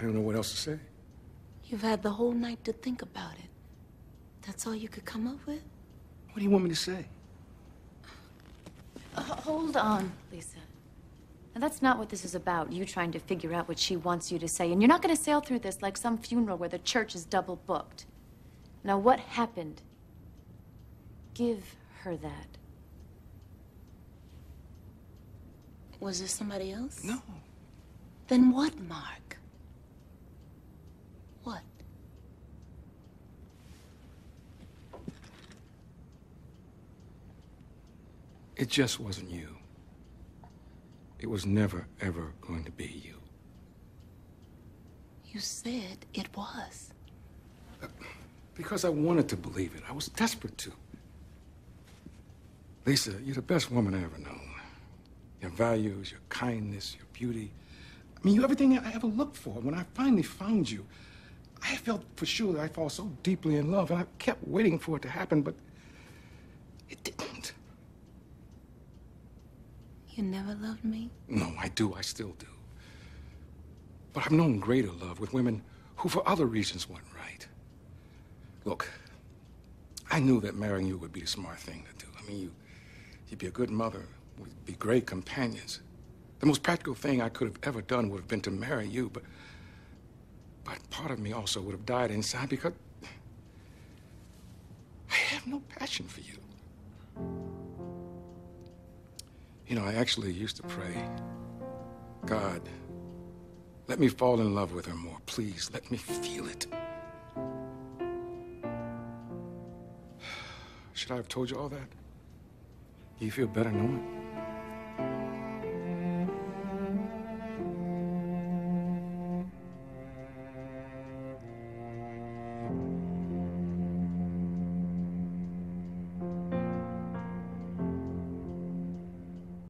I don't know what else to say. You've had the whole night to think about it. That's all you could come up with? What do you want me to say? Hold on, Lisa. Now, that's not what this is about, you trying to figure out what she wants you to say. And you're not going to sail through this like some funeral where the church is double booked. Now, what happened? Give her that. Was there somebody else? No. Then what, Mark? What? It just wasn't you. It was never, ever going to be you. You said it was. Because I wanted to believe it. I was desperate to. Lisa, you're the best woman I ever known. Your values, your kindness, your beauty. I mean, you're everything I ever looked for. When I finally found you, I felt for sure that I fall so deeply in love, and I kept waiting for it to happen, but it didn't. You never loved me? No, I do. I still do. But I've known greater love with women who, for other reasons, weren't right. Look, I knew that marrying you would be the smart thing to do. I mean, you'd be a good mother. We'd be great companions. The most practical thing I could have ever done would have been to marry you, but part of me also would have died inside because I have no passion for you. You know, I actually used to pray, God, let me fall in love with her more. Please, let me feel it. Should I have told you all that? Do you feel better knowing?